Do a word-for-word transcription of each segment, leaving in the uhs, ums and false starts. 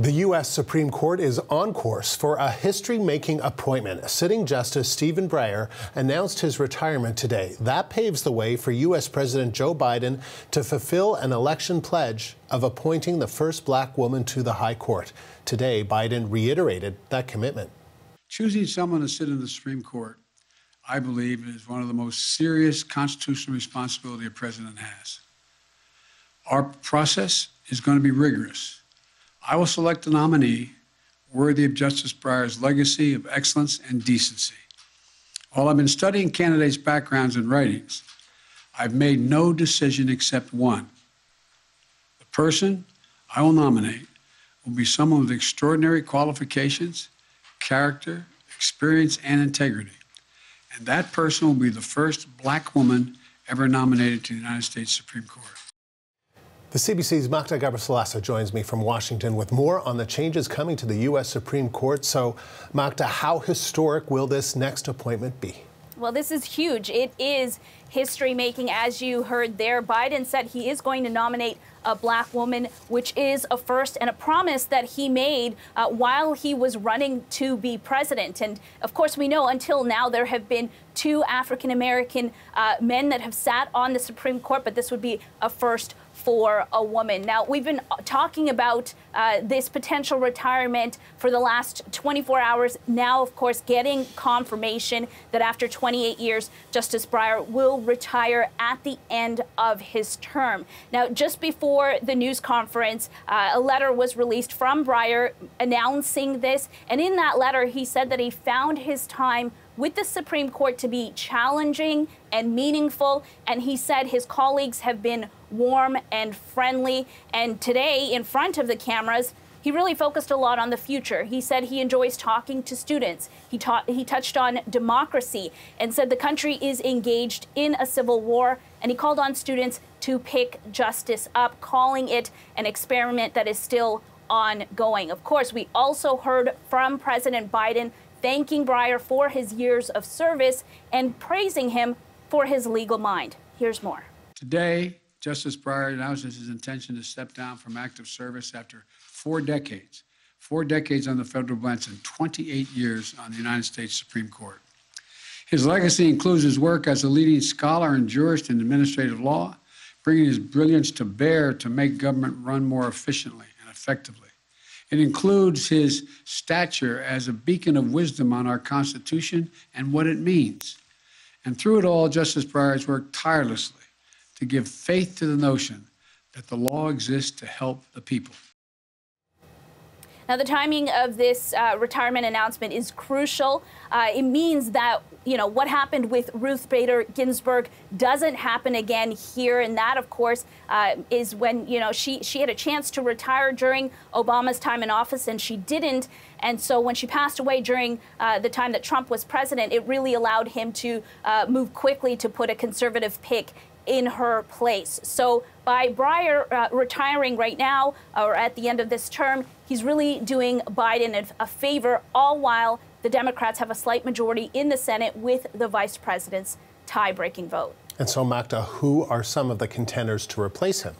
The U S. Supreme Court is on course for a history-making appointment. Sitting Justice Stephen Breyer announced his retirement today. That paves the way for U S. President Joe Biden to fulfill an election pledge of appointing the first black woman to the High Court. Today, Biden reiterated that commitment. Choosing someone to sit in the Supreme Court, I believe, is one of the most serious constitutional responsibility a president has. Our process is going to be rigorous. I will select a nominee worthy of Justice Breyer's legacy of excellence and decency. While I've been studying candidates' backgrounds and writings, I've made no decision except one. The person I will nominate will be someone with extraordinary qualifications, character, experience, and integrity. And that person will be the first black woman ever nominated to the United States Supreme Court. The C B C's Makda Ghebreslassie joins me from Washington with more on the changes coming to the U S. Supreme Court. So, Makda, how historic will this next appointment be? Well, this is huge. It is history-making, as you heard there. Biden said he is going to nominate a black woman, which is a first and a promise that he made uh, while he was running to be president. And of course, we know until now there have been two African-American uh, men that have sat on the Supreme Court, but this would be a first for a woman. Now, we've been talking about uh, this potential retirement for the last twenty-four hours. Now, of course, getting confirmation that after twenty-eight years, Justice Breyer will retire at the end of his term. Now, just before For the news conference, uh, a letter was released from Breyer announcing this, and in that letter he said that he found his time with the Supreme Court to be challenging and meaningful, and he said his colleagues have been warm and friendly. And today, in front of the cameras, he really focused a lot on the future. He said he enjoys talking to students. He, ta he touched on democracy and said the country is engaged in a civil war, and he called on students to pick justice up, calling it an experiment that is still ongoing. Of course, we also heard from President Biden thanking Breyer for his years of service and praising him for his legal mind. Here's more. Today, Justice Breyer announces his intention to step down from active service after four decades, four decades on the federal bench and twenty-eight years on the United States Supreme Court. His legacy includes his work as a leading scholar and jurist in administrative law, bringing his brilliance to bear to make government run more efficiently and effectively. It includes his stature as a beacon of wisdom on our Constitution and what it means. And through it all, Justice Breyer has worked tirelessly to give faith to the notion that the law exists to help the people. Now, the timing of this uh, retirement announcement is crucial. Uh, it means that, you know, what happened with Ruth Bader Ginsburg doesn't happen again here. And that, of course, uh, is when, you know, she, she had a chance to retire during Obama's time in office, and she didn't. And so when she passed away during uh, the time that Trump was president, it really allowed him to uh, move quickly to put a conservative pick in her place. So by Breyer uh, retiring right now, or at the end of this term, he's really doing Biden a favor, all while the Democrats have a slight majority in the Senate with the vice president's tie-breaking vote. And so, Makda, who are some of the contenders to replace him?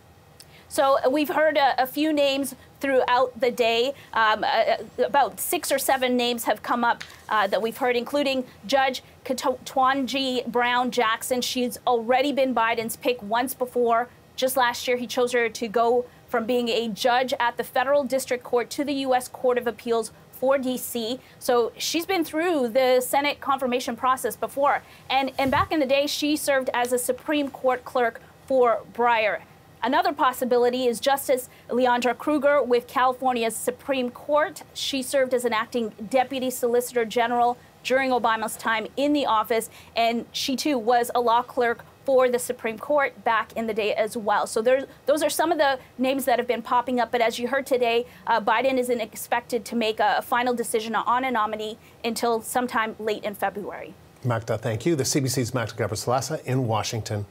So we've heard a, a few names throughout the day. Um, uh, about six or seven names have come up uh, that we've heard, including Judge Ketanji Brown Jackson. She's already been Biden's pick once before. Just last year, he chose her to go from being a judge at the federal district court to the U S. Court of Appeals for D C. So she's been through the Senate confirmation process before. And, and back in the day, she served as a Supreme Court clerk for Breyer. Another possibility is Justice Leandra Kruger with California's Supreme Court. She served as an acting deputy solicitor general during Obama's time in the office, and she too was a law clerk for the Supreme Court back in the day as well. So there, those are some of the names that have been popping up. But as you heard today, uh, Biden isn't expected to make a, a final decision on a nominee until sometime late in February. Makda, thank you. The C B C's Makda Ghebreslassie in Washington.